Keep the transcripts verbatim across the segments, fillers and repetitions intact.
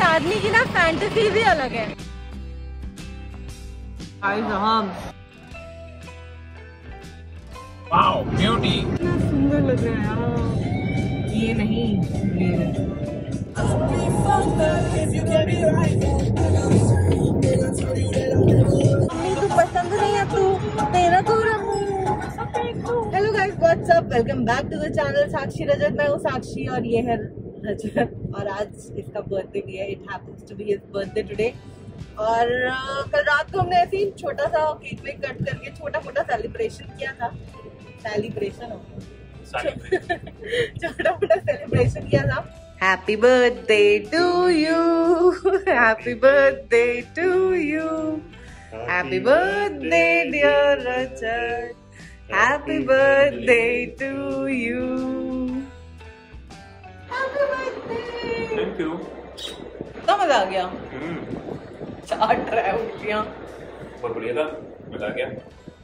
But आदमी की ना फैंटेसी भी अलग है। वाओ ब्यूटी, इतना सुंदर लग रहा है। ये नहीं मम्मी, तू पसंद नहीं है तू तेरा तो। Hello guys, what's up, welcome back to the channel Sakshi Rajat. मैं हूँ साक्षी और ये है रजत, और आज इसका बर्थडे भी है। It happens to be his birthday today. और कल रात को हमने ऐसे ही छोटा सा केक में कट करके छोटा मोटा सेलिब्रेशन किया था। सेलिब्रेशन हो छोटा मोटा सेलिब्रेशन किया था। Happy birthday to you, happy birthday to you, happy birthday dear Rajat, happy birthday to you. Thank you. तो मजा आ गया। चार ट्राइबियाँ बहुत बढ़िया था, मजा आ गया।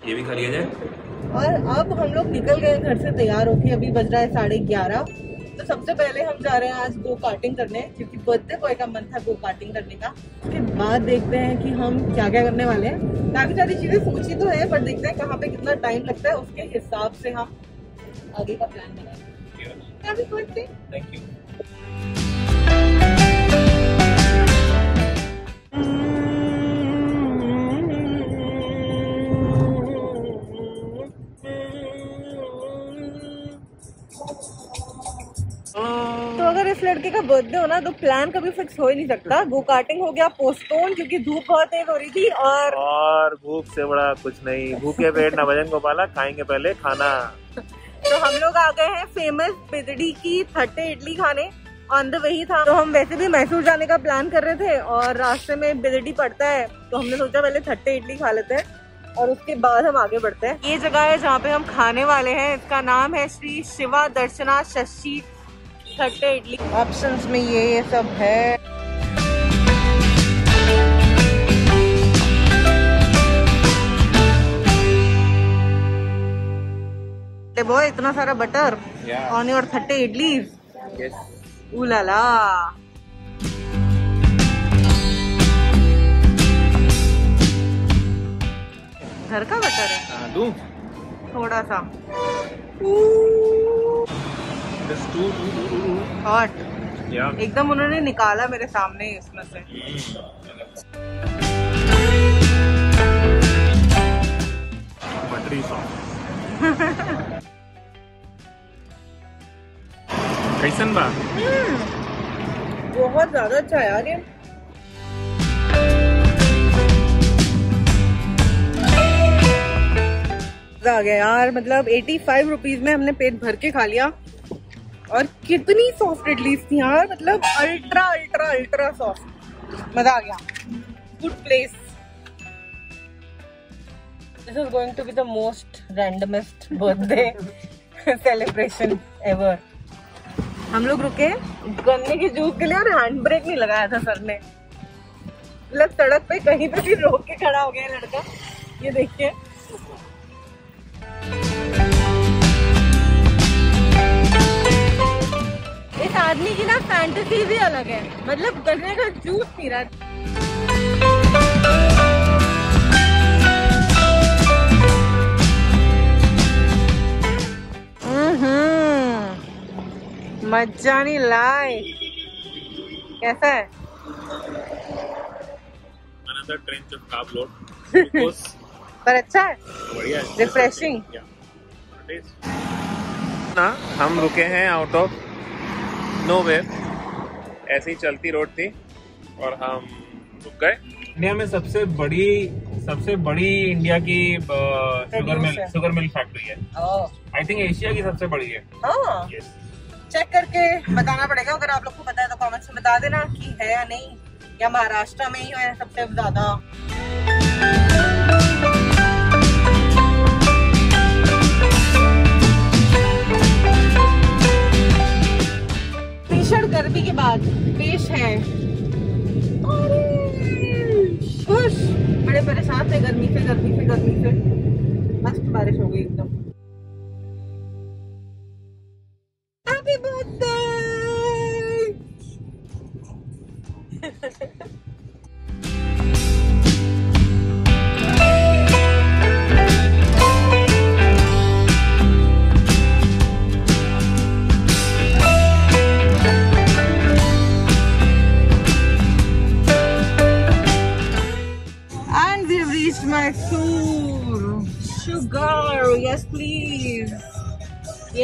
ये भी खा लिया जाए। और अब हम लोग निकल गए घर से तैयार होके। अभी बज रहा है साढ़े ग्यारह। तो सबसे पहले हम जा रहे हैं आज गो कार्टिंग करने, क्योंकि बर्थडे बॉय का मन था गो कार्टिंग करने का। उसके बाद देखते हैं कि हम क्या क्या करने वाले हैं। काफी सारी चीजें सोची तो है, पर देखते हैं कहाँ पे कितना टाइम लगता है, उसके हिसाब से हम आगे का प्लान बनाएंगे। Thank you. इस लड़के का बर्थडे हो ना तो प्लान कभी फिक्स हो ही नहीं सकता। गो कार्टिंग हो गया पोस्टपोन क्योंकि धूप बहुत तेज हो रही थी, और और भूख से बड़ा कुछ नहीं। भूखे पेट ना भजन गोपाला, खाएंगे पहले खाना। तो हम लोग आ गए हैं फेमस बिदड़ी की थट्टे इडली खाने। ऑन द वे ही था, तो हम वैसे भी मैसूर जाने का प्लान कर रहे थे और रास्ते में बिदड़ी पड़ता है, तो हमने सोचा पहले थट्टे इडली खा लेते हैं और उसके बाद हम आगे बढ़ते हैं। ये जगह है जहाँ पे हम खाने वाले है, इसका नाम है श्री शिवा दर्शना शशि थट्टे इडली। ऑप्शंस में ये ये सब है। बॉय इतना सारा butter on your Thatte idli. Yes ooh la la. घर का बटर है दूं थोड़ा सा। Hot yeah. एकदम उन्होंने निकाला मेरे सामने इसमें से। कैसन बा? बहुत ज्यादा अच्छा है यार ये। आ गया यार, मतलब पचासी रुपीस में हमने पेट भर के खा लिया। और कितनी सॉफ्ट इडलीज थी यार, मतलब अल्ट्रा अल्ट्रा अल्ट्रा सॉफ्ट। मजा आ गया। Good place. This is going to be the most randomest birthday celebration ever. हम लोग रुके गन्ने के जूस के लिए और हैंड ब्रेक नहीं लगाया था सर ने, मतलब सड़क पे कहीं पे भी रोक के खड़ा हो गया लड़का। ये देखिए आदमी की ना फैंटेसी भी अलग है, मतलब गन्ने का जूस पी रहा है। मजा नहीं लाए। कैसा है? Another trench of carb load. पर अच्छा है, बढ़िया है, रिफ्रेशिंग ना। हम रुके हैं आउट ऑफ नो वे, ऐसी चलती रोड थी और हम रुक गए। इंडिया में सबसे बड़ी सबसे बड़ी इंडिया की sugar mill sugar mill factory है। आई थिंक एशिया की सबसे बड़ी है। yes. चेक करके बताना पड़ेगा। अगर आप लोग को पता है तो कमेंट्स में बता देना कि है या नहीं, या महाराष्ट्र में ही है सबसे ज्यादा। गर्मी के बाद पेश है खुश। बड़े परेशान थे गर्मी से गर्मी से गर्मी से मस्त बारिश हो गई एकदम। Happy birthday.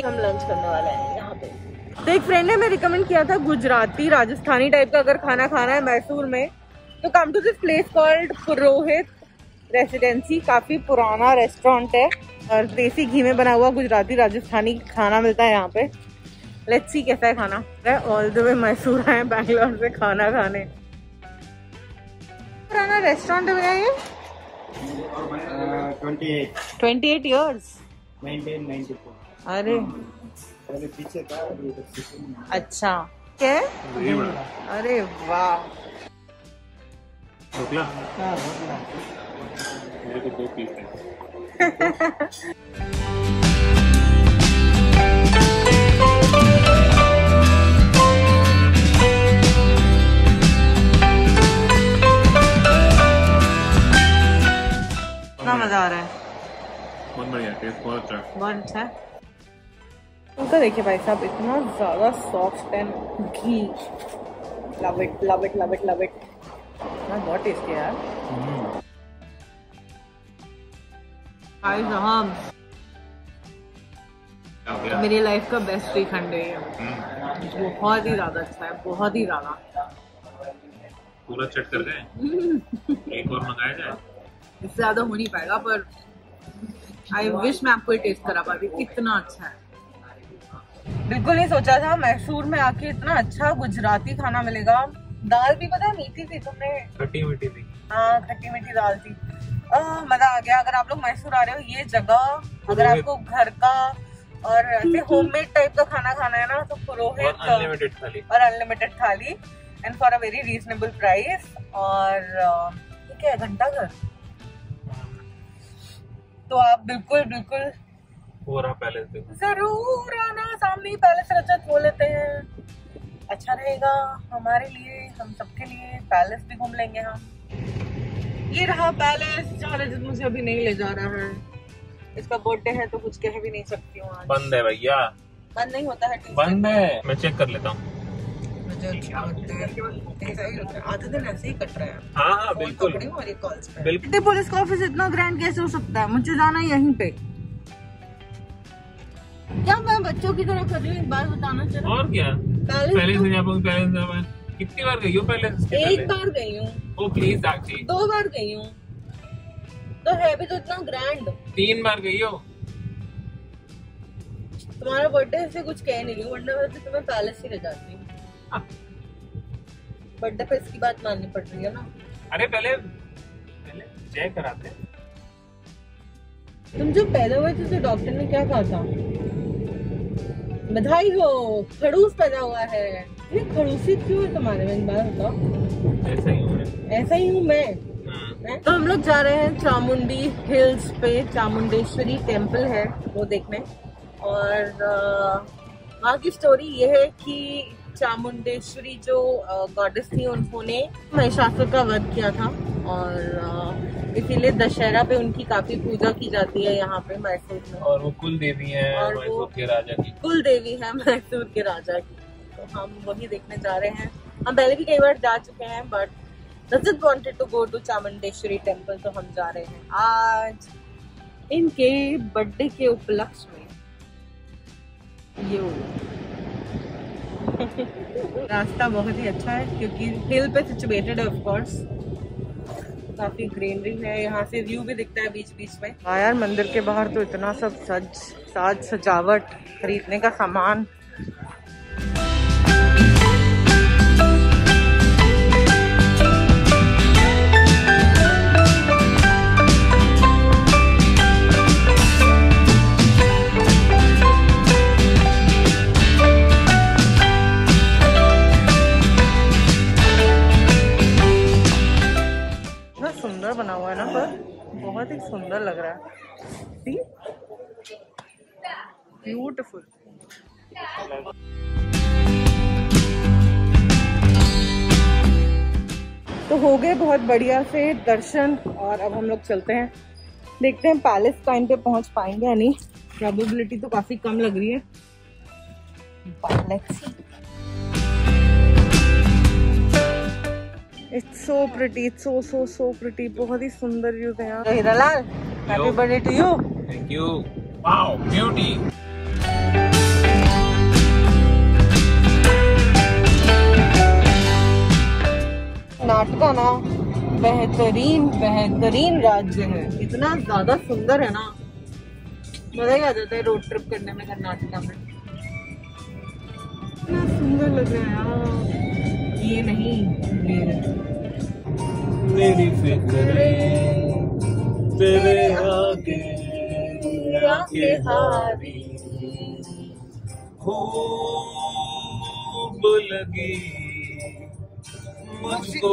हम लंच करने वाले हैं यहाँ पे। तो एक फ्रेंड ने मैं रिकमेंड किया था गुजराती राजस्थानी टाइप का अगर खाना खाना है मैसूर में तो come to this place called Purohit residency. काफी पुराना रेस्टोरेंट है और देसी घी में बना हुआ गुजराती राजस्थानी खाना मिलता है यहाँ पे। लेट्स सी कैसा है खाना। ऑल द वे मैसूर आए बैंगलोर से खाना खाने। पुराना रेस्टोरेंट है भैया ये। अट्ठाईस इयर्स नाइनटीन नाइंटी फोर। अरे पहले पीछे था अभी इधर। अच्छा क्या? अरे वाह। ढोकला मेरे को दो पीस है। मजा आ रहा है, बहुत बढ़िया टेस्ट, बहुत अच्छा, बहुत अच्छा है। उनका देखिए भाई साहब इतना ज़्यादा soft and ghee, love it love it love it love it, बहुत टेस्टी है यार। भाई साहब मेरी लाइफ का बेस्ट श्रीखंड है ये, बहुत ही ज़्यादा अच्छा है, बहुत ही ज़्यादा। पूरा चट कर दें, एक और मंगाया जाए, इससे ज्यादा हो नहीं पाएगा, पर आई विश मैं आपको टेस्ट करा पाती, इतना अच्छा है। बिल्कुल नहीं सोचा था मैसूर में आके इतना अच्छा गुजराती खाना मिलेगा। दाल भी पता है मीठी थी, तुमने खट्टी मीठी थी। हाँ खट्टी मीठी दाल थी, मजा आ गया। अगर आप लोग मैसूर आ रहे हो ये जगह, अगर आपको घर का और ऐसे होममेड टाइप का खाना खाना है ना तो पुरोहित और unlimited thali and for a very reasonable price. और ठीक है घंटा घर तो आप बिल्कुल बिल्कुल पूरा पैलेस देखो, जरूर आना। सामने ही पैलेस रजत बोल लेते हैं, अच्छा रहेगा हमारे लिए, हम सबके लिए। पैलेस भी घूम लेंगे हम। ये रहा पैलेस जहाँ रजत मुझे अभी नहीं ले जा रहा है। इसका बर्थडे है तो कुछ कह भी नहीं सकती हूँ। बंद है भैया, बंद नहीं होता है, बंद है। मैं चेक कर लेता हूँ। आधा दिन ऐसे ही कट रहा है। हाँ हाँ बिल्कुल बिल्कुल। पुलिस का ऑफिस इतना ग्रैंड कैसे हो सकता है? मुझे जाना है यहीं पे। क्या मैं बच्चों की तरह कर रही हूँ, एक बार बताना चाहिए। और क्या पहले से यहाँ पर कितनी बार गई हो? पहले एक बार गई हूँ, प्लीज साक्षी। दो बार गई हूँ तो है भी तो इतना ग्रैंड। तीन बार गई हो। तुम्हारा बर्थडे से कुछ कह नहीं रही हूँ, वरना तुम्हें पैलेस ही ले जाती हूँ। बर्थडे पे इसकी बात माननी पड़ रही है ना। अरे पहले पहले चेक कराते हैं। तुम जो पैदा हुए थे तो डॉक्टर ने क्या कहा था? बधाई हो, खड़ूस पैदा हुआ है। ये खड़ूसी क्यों है तुम्हारे में? बात बताओ। ऐसा ही हूँ मैं, ऐसा ही हूँ मैं। तो हम लोग जा रहे हैं चामुंडी हिल्स पे। चामुंडेश्वरी टेम्पल है वो देखने, और वहाँ की स्टोरी ये है कि चामुंडेश्वरी जो गॉडेस थी उन्होंने महिषासुर का वध किया था और इसीलिए दशहरा पे उनकी काफी पूजा की जाती है यहाँ पे मैसूर में। और वो कुल देवी है मैसूर के राजा की। कुल देवी है मैसूर के राजा की, तो हम वही देखने जा रहे हैं। हम पहले भी कई बार जा चुके हैं but Rajat wanted to go to Chamundeshwari temple, तो हम जा रहे हैं आज इनके बर्थडे के उपलक्ष्य में। ये रास्ता बहुत ही अच्छा है क्योंकि हिल पे सिचुएटेड है, ऑफ कोर्स काफी ग्रीनरी है। यहाँ से व्यू भी दिखता है बीच बीच में। हाँ यार मंदिर के बाहर तो इतना सब सज साज सजावट, खरीदने का सामान। बना हुआ है ना, पर बहुत ही सुंदर लग रहा है। ब्यूटीफुल। तो हो गए बहुत बढ़िया से दर्शन और अब हम लोग चलते हैं, देखते हैं पैलेस टाइम पे पहुंच पाएंगे या नहीं। प्रोबेबिलिटी तो काफी कम लग रही है। It's so pretty, it's so so so pretty. बहुत ही सुंदर व्यूज है यहाँ। Hiralal, happy birthday to you. Thank you. Wow, beauty. बेहतरीन बेहतरीन राज्य है, इतना ज्यादा सुंदर है ना, मजा ही आ जाता है रोड ट्रिप करने में कर्नाटका में। इतना सुंदर लग रहा है यार, ये नहीं मेरी तेरे आगे आगे हारी खूब लगी मुझको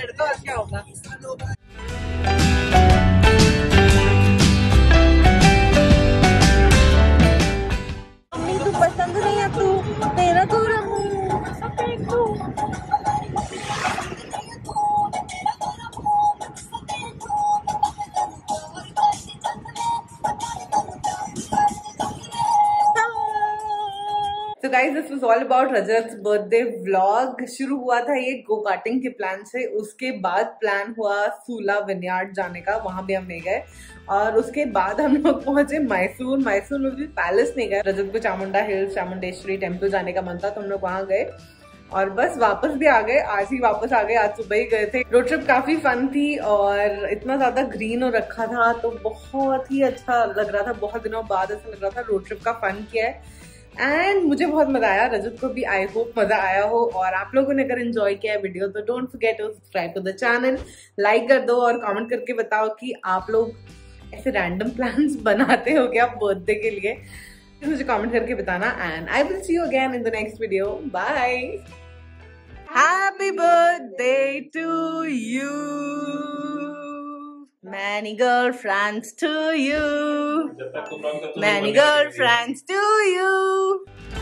लड़का, क्या होगा। Guys, this was all about Rajat birthday vlog. शुरू हुआ था ये गो कार्टिंग के प्लान से, उसके बाद प्लान हुआ सूला विनयार्ड जाने का, वहां भी हम नहीं गए, और उसके बाद हम लोग पहुंचे मैसूर। मैसूर में भी पैलेस नहीं गए, रजत को चामुंडा हिल्स चामुंडेश्वरी टेम्पल जाने का मन था तो हम लोग वहां गए और बस वापस भी आ गए। आज ही वापस आ गए, आज सुबह ही गए थे। रोड ट्रिप काफी फन थी और इतना ज्यादा ग्रीन और रखा था तो बहुत ही अच्छा लग रहा था। बहुत दिनों बाद ऐसा लग रहा था रोड ट्रिप का फन किया है एंड मुझे बहुत मजा आया, रजत को भी आई होप मजा आया हो। और आप लोगों ने अगर एंजॉय किया है वीडियो तो don't forget to subscribe to the channel, like कर दो और कमेंट करके बताओ कि आप लोग ऐसे रैंडम प्लान्स बनाते हो क्या बर्थडे के लिए, मुझे कमेंट करके बताना। And I will see you again in the next video, bye. Happy birthday to you, many girlfriends to you, many girlfriends to you।